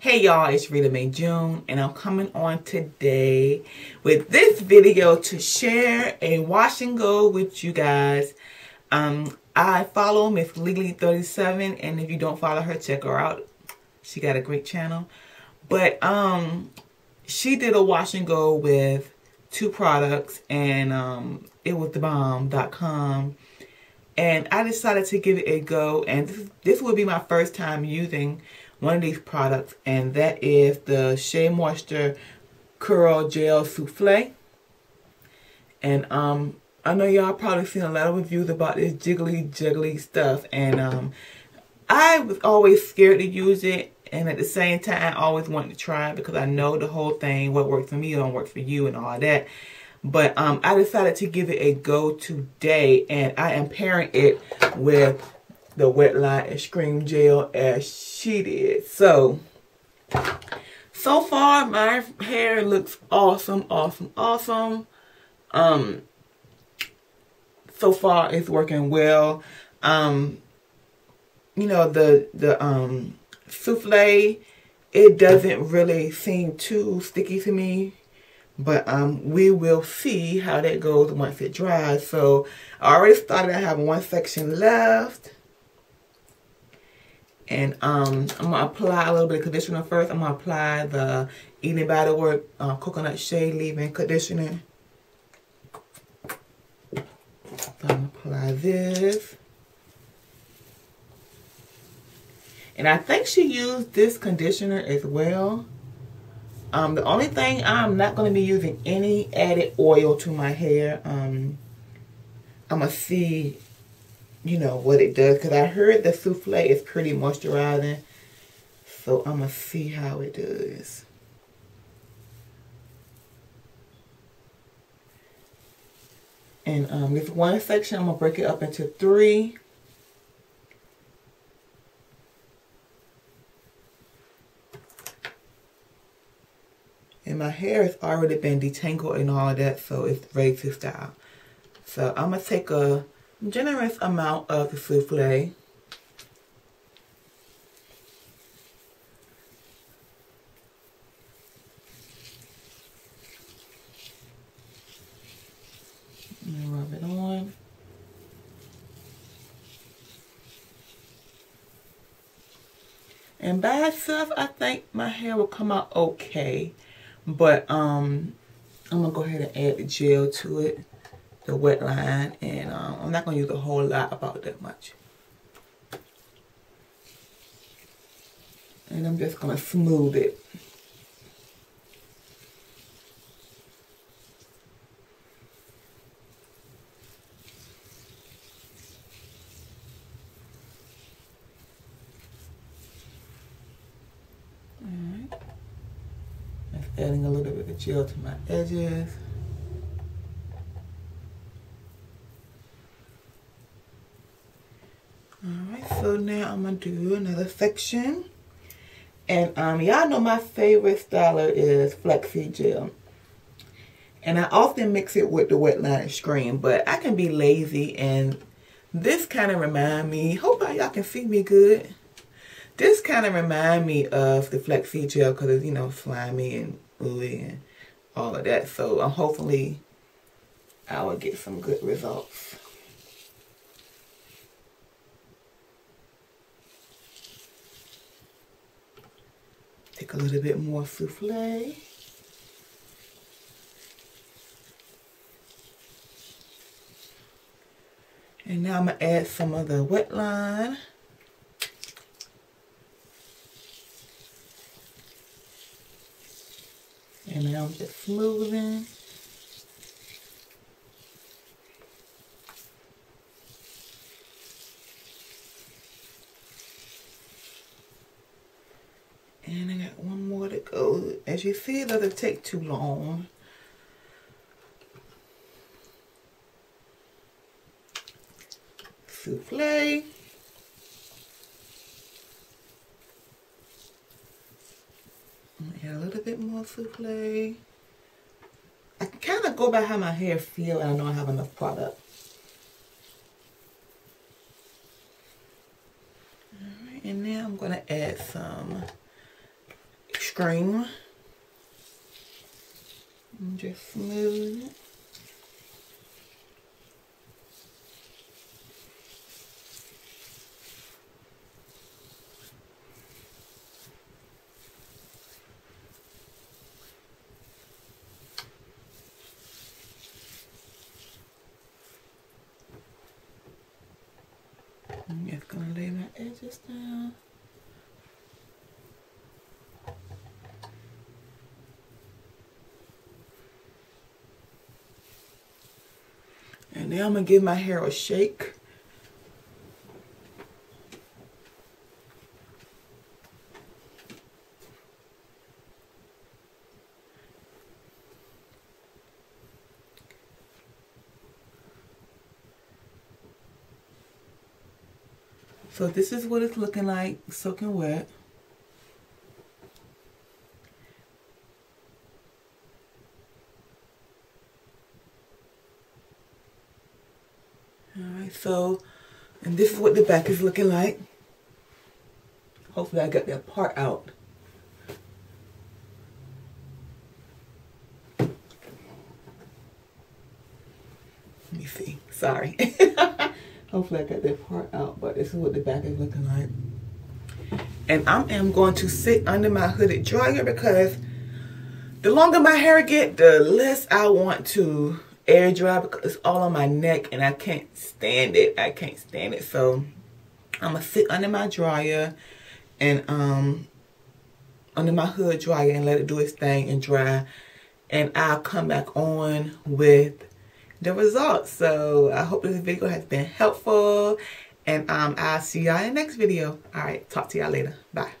Hey y'all, it's Rita May June, and I'm coming on today with this video to share a wash and go with you guys. I follow MissLeeLee37, and if you don't follow her, check her out. She got a great channel. But she did a wash and go with two products, and it was thebomb.com. And I decided to give it a go, and this will be my first time using one of these products, and that is the Shea Moisture Curl Gel Souffle. And I know y'all probably seen a lot of reviews about this jiggly stuff, and I was always scared to use it, and at the same time I always wanted to try it because I know the whole thing, what works for me don't work for you and all that. But I decided to give it a go today, and I am pairing it with the Wetline Xtreme Gel as she did. So far my hair looks awesome. So far it's working well. You know, the souffle, it doesn't really seem too sticky to me, but we will see how that goes once it dries. So I already started, I have one section left. And I'm going to apply a little bit of conditioner first. I'm going to apply the Eden Body Works Coconut Shea Leave-In Conditioner. So I'm going to apply this. And I think she used this conditioner as well. The only thing, I'm not going to be using any added oil to my hair. I'm going to see, you know, what it does, because I heard the souffle is pretty moisturizing, so I'm gonna see how it does. And this one section, I'm gonna break it up into three. And my hair has already been detangled and all that, so it's ready to style. So I'm gonna take a generous amount of the souffle. And rub it on. And by itself, I think my hair will come out okay. But I'm gonna go ahead and add the gel to it. The Wetline, and I'm not gonna use a whole lot, about that much. And I'm just gonna smooth it. All right, just adding a little bit of gel to my edges. So now I'm going to do another section. And y'all know my favorite styler is Flexi Gel. And I often mix it with the Wetline Xtreme, but I can be lazy, and this kind of remind me, hope y'all can see me good. This kind of remind me of the Flexi Gel because it's, you know, slimy and ooey and all of that. So hopefully I will get some good results. Take a little bit more souffle. And now I'm going to add some of the Wetline. And now I'm just smoothing. And I got one more to go. As you see, it doesn't take too long. Souffle. Add a little bit more souffle. I kind of go by how my hair feels, and I know I have enough product. All right, and now I'm going to add some Xtreme and just smooth it. I'm just going to lay my edges down. And now I'm going to give my hair a shake. So this is what it's looking like, soaking wet. Alright, so, and this is what the back is looking like. Hopefully I got that part out. Let me see, sorry. Hopefully I got that part out, but this is what the back is looking like. And I am going to sit under my hooded dryer because the longer my hair get, the less I want to air dry because it's all on my neck and I can't stand it. I can't stand it. So I'm going to sit under my dryer and under my hood dryer and let it do its thing and dry. And I'll come back on with the results. So I hope this video has been helpful, and I'll see y'all in the next video. All right, talk to y'all later. Bye.